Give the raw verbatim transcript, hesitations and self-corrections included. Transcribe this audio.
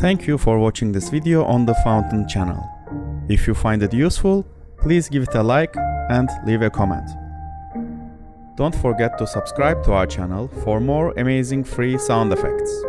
Thank you for watching this video on the Fountain channel. If you find it useful, please give it a like and leave a comment. Don't forget to subscribe to our channel for more amazing free sound effects.